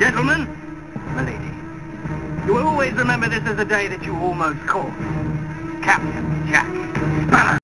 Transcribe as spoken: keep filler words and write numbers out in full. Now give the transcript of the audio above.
Gentlemen, milady, you will always remember this as the day that you almost caught Captain Jack Sparrow.